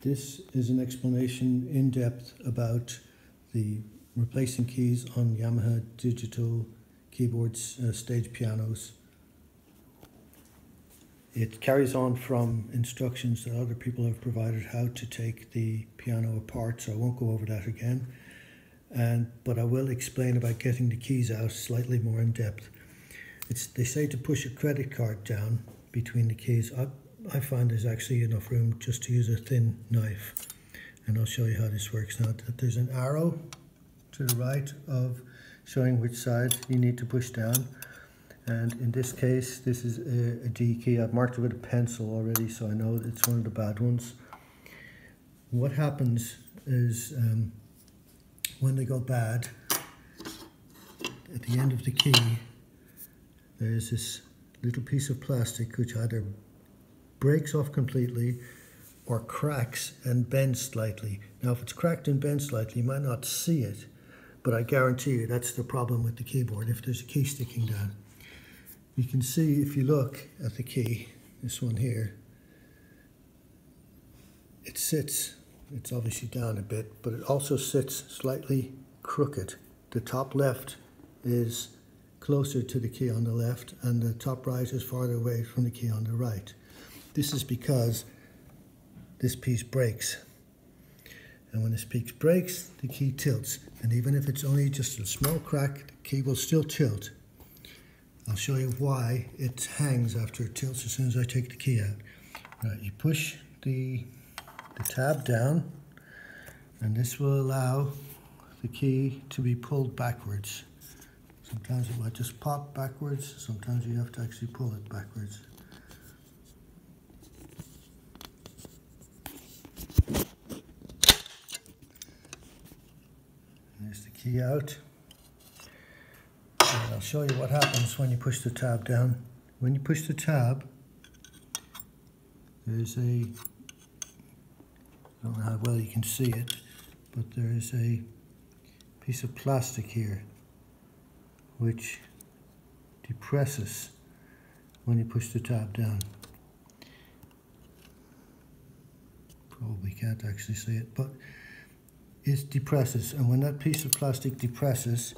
This is an explanation in depth about the replacing keys on Yamaha digital keyboards, stage pianos. It carries on from instructions that other people have provided how to take the piano apart, so I won't go over that again. But I will explain about getting the keys out slightly more in depth. They say to push a credit card down between the keys. I find there's actually enough room just to use a thin knife, and I'll show you how this works now. There's an arrow to the right of showing which side you need to push down, and in this case this is a D key. I've marked it with a pencil already, so I know it's one of the bad ones. What happens is when they go bad, at the end of the key there's this little piece of plastic which either breaks off completely or cracks and bends slightly. Now if it's cracked and bent slightly, you might not see it, but I guarantee you that's the problem with the keyboard if there's a key sticking down. You can see if you look at the key, this one here, it sits, it's obviously down a bit, but it also sits slightly crooked. The top left is closer to the key on the left, and the top right is farther away from the key on the right. This is because this piece breaks. And when this piece breaks, the key tilts. And even if it's only just a small crack, the key will still tilt. I'll show you why it hangs after it tilts as soon as I take the key out. Right, you push the tab down, and this will allow the key to be pulled backwards. Sometimes it might just pop backwards, sometimes you have to actually pull it backwards. There's the key out, and I'll show you what happens when you push the tab down. When you push the tab, there's a, I don't know how well you can see it, but there is a piece of plastic here which depresses when you push the tab down. Probably can't actually see it, but it depresses, and when that piece of plastic depresses,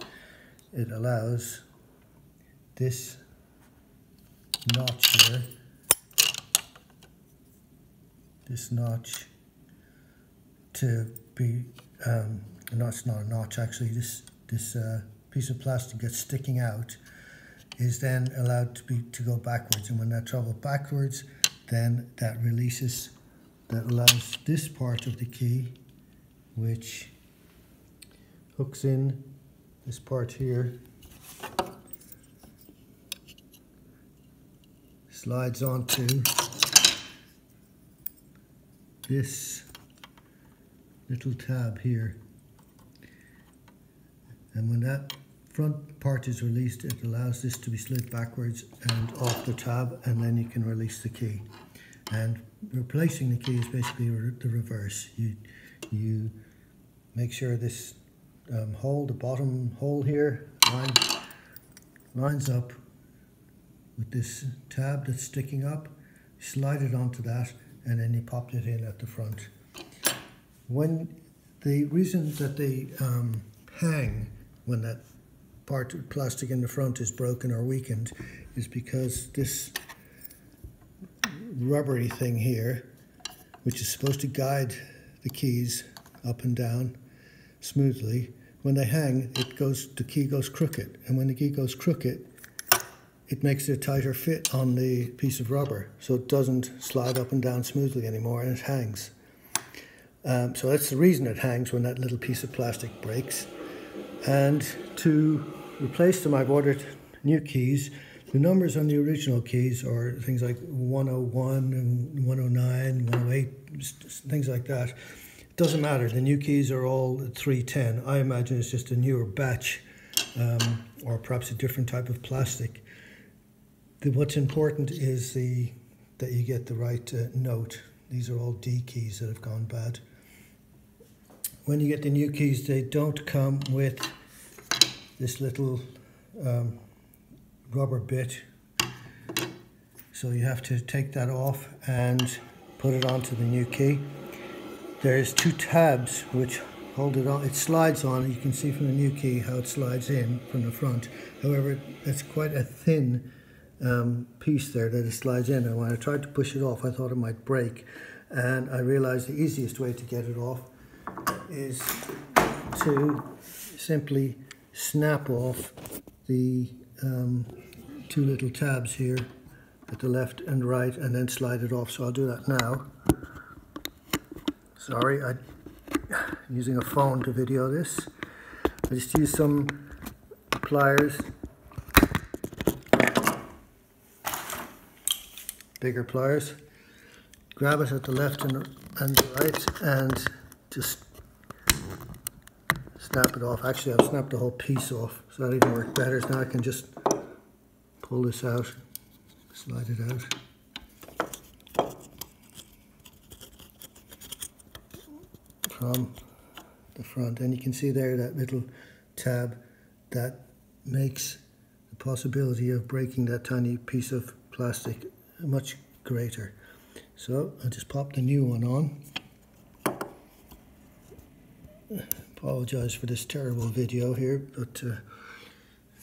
it allows this notch here, this notch to be, no, it's not a notch actually, this piece of plastic that's sticking out is then allowed to go backwards, and when that travels backwards, then that releases, that allows this part of the key, which hooks in this part here, slides onto this little tab here, and when that front part is released, it allows this to be slid backwards and off the tab, and then you can release the key. And replacing the key is basically the reverse. You make sure this hole, the bottom hole here, lines up with this tab that's sticking up, slide it onto that, and then you pop it in at the front. The reason that they hang when that part of plastic in the front is broken or weakened is because this rubbery thing here, which is supposed to guide the keys up and down smoothly, when they hang, the key goes crooked, and when the key goes crooked, it makes a tighter fit on the piece of rubber, so it doesn't slide up and down smoothly anymore, and it hangs. So that's the reason it hangs when that little piece of plastic breaks. And to replace them, I've ordered new keys. The numbers on the original keys are things like 101 and 109, 108, things like that. It doesn't matter. The new keys are all 310. I imagine it's just a newer batch, or perhaps a different type of plastic. What's important is that you get the right note. These are all D keys that have gone bad. When you get the new keys, they don't come with this little rubber bit, so you have to take that off and put it onto the new key. There's two tabs which hold it on. It slides on. You can see from the new key how it slides in from the front. However, it's quite a thin piece there that it slides in. And when I tried to push it off, I thought it might break. And I realized the easiest way to get it off is to simply snap off the two little tabs here at the left and right, and then slide it off. So I'll do that now. Sorry, I'm using a phone to video this. I just use some pliers, bigger pliers. Grab it at the left and the right, and just snap it off. Actually, I've snapped the whole piece off, so that even worked better. So now I can just pull this out, slide it out from the front. And you can see there that little tab that makes the possibility of breaking that tiny piece of plastic much greater. So I'll just pop the new one on. Apologize for this terrible video here, but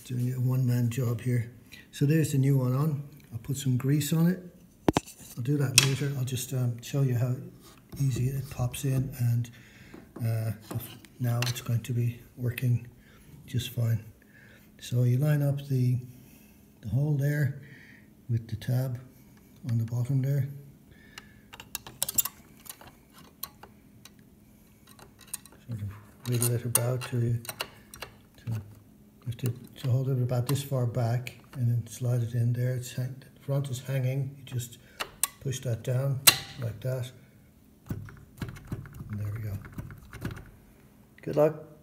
doing a one-man job here. So there's the new one on. I'll put some grease on it. I'll do that later. I'll just show you how easy it pops in, and now it's going to be working just fine. So you line up the hole there with the tab on the bottom there. Sort of wiggle it about to hold it about this far back, and then slide it in there. It's the front is hanging. You just push that down like that. And there we go. Good luck.